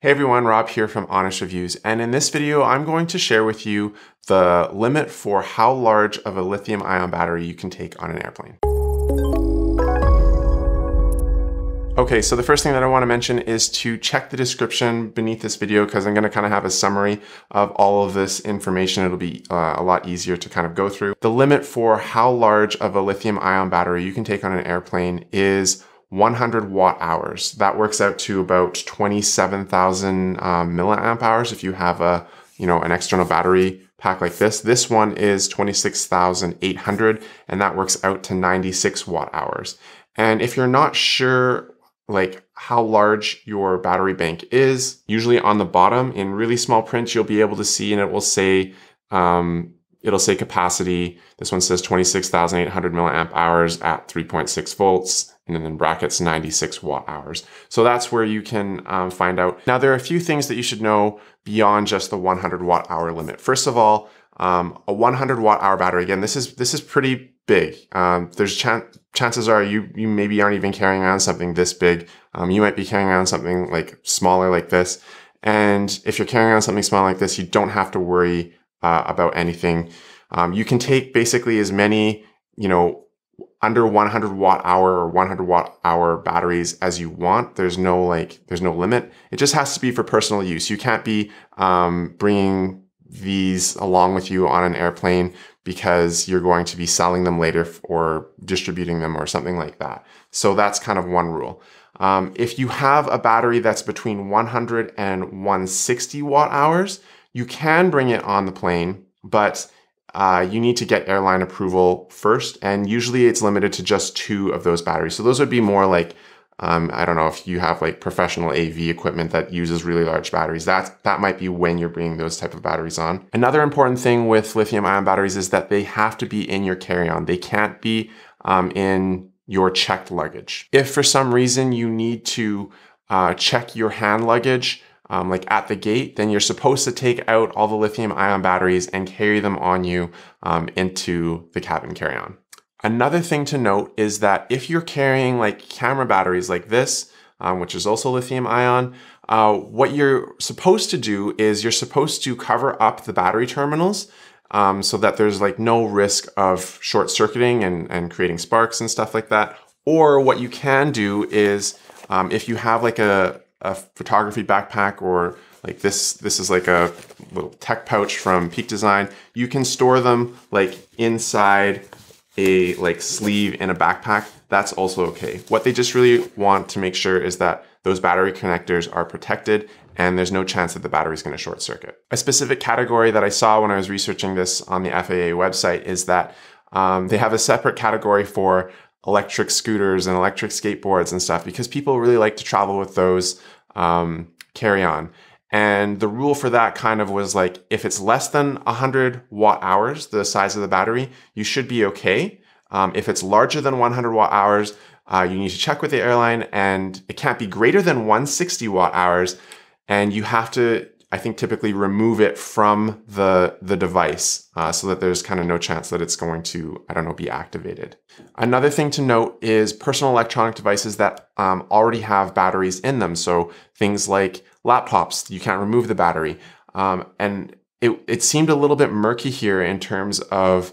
Hey everyone, Rob here from Honest Reviews, and in this video I'm going to share with you the limit for how large of a lithium-ion battery you can take on an airplane. Okay, so the first thing that I want to mention is to check the description beneath this video because I'm going to kind of have a summary of all of this information. It'll be a lot easier to kind of go through. The limit for how large of a lithium-ion battery you can take on an airplane is 100 watt hours. That works out to about 27,000 milliamp hours if you have an external battery pack like this. This one is 26,800 and that works out to 96 watt hours. And if you're not sure like how large your battery bank is, usually on the bottom in really small print you'll be able to see and it will say it'll say capacity. This one says 26,800 milliamp hours at 3.6 volts. And then in brackets, 96 watt hours. So that's where you can find out. Now, there are a few things that you should know beyond just the 100 watt hour limit. First of all, a 100 watt hour battery, again, this is pretty big. There's chances are you maybe aren't even carrying on something this big. You might be carrying on something like smaller like this. And if you're carrying on something small like this, you don't have to worry about anything. You can take basically as many, under 100 watt hour or 100 watt hour batteries as you want. There's no limit. It just has to be for personal use. You can't be bringing these along with you on an airplane because you're going to be selling them later or distributing them or something like that. So that's kind of one rule. If you have a battery that's between 100 and 160 watt hours, you can bring it on the plane, but you need to get airline approval first, and usually it's limited to just 2 of those batteries. So those would be more like, I don't know, if you have like professional AV equipment that uses really large batteries, that might be when you're bringing those type of batteries on. Another important thing with lithium-ion batteries is that they have to be in your carry-on. They can't be in your checked luggage. If for some reason you need to check your hand luggage, like at the gate, then you're supposed to take out all the lithium-ion batteries and carry them on you into the cabin carry-on. Another thing to note is that if you're carrying like camera batteries like this, which is also lithium-ion, what you're supposed to do is you're supposed to cover up the battery terminals so that there's like no risk of short-circuiting and creating sparks and stuff like that. Or what you can do is if you have like a photography backpack or like this is like a little tech pouch from Peak Design, you can store them like inside a like sleeve in a backpack. That's also okay. What they just really want to make sure is that those battery connectors are protected and there's no chance that the battery is going to short circuit. A specific category that I saw when I was researching this on the FAA website is that they have a separate category for electric scooters and electric skateboards and stuff because people really like to travel with those carry-on. And the rule for that kind of was like, if it's less than 100 watt hours, the size of the battery, you should be okay. If it's larger than 100 watt hours, you need to check with the airline, and it can't be greater than 160 watt hours. And you have to, I think, typically remove it from the device so that there's kind of no chance that it's going to, be activated. Another thing to note is personal electronic devices that already have batteries in them. So things like laptops, you can't remove the battery. And it seemed a little bit murky here in terms of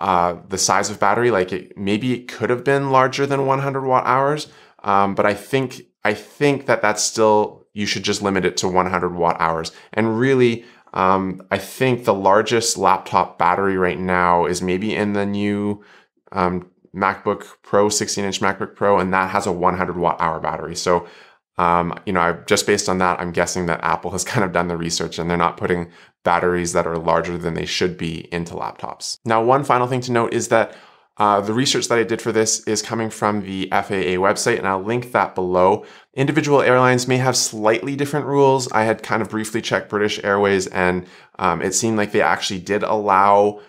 the size of battery. Like maybe it could have been larger than 100 watt hours, but I think that that's still, you should just limit it to 100 watt hours. And really, I think the largest laptop battery right now is maybe in the new MacBook Pro, 16-inch MacBook Pro, and that has a 100 watt hour battery. So, just based on that, I'm guessing that Apple has kind of done the research and they're not putting batteries that are larger than they should be into laptops. Now, one final thing to note is that the research that I did for this is coming from the FAA website, and I'll link that below. Individual airlines may have slightly different rules. I had kind of briefly checked British Airways, and it seemed like they actually did allow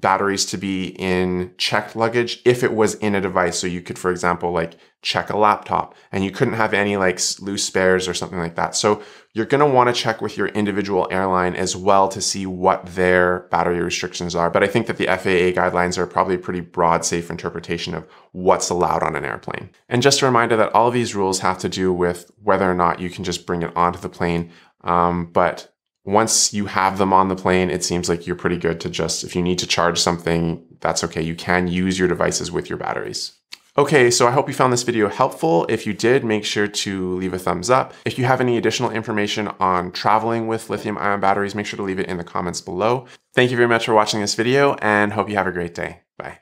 batteries to be in checked luggage if it was in a device. So you could, for example, like check a laptop and you couldn't have any like loose spares or something like that. So you're going to want to check with your individual airline as well to see what their battery restrictions are. But I think that the FAA guidelines are probably a pretty broad, safe interpretation of what's allowed on an airplane. And just a reminder that all of these rules have to do with whether or not you can just bring it onto the plane. But once you have them on the plane, it seems like you're pretty good to just, if you need to charge something, that's okay. You can use your devices with your batteries. Okay, so I hope you found this video helpful. If you did, make sure to leave a thumbs up. If you have any additional information on traveling with lithium-ion batteries, make sure to leave it in the comments below. Thank you very much for watching this video and hope you have a great day. Bye.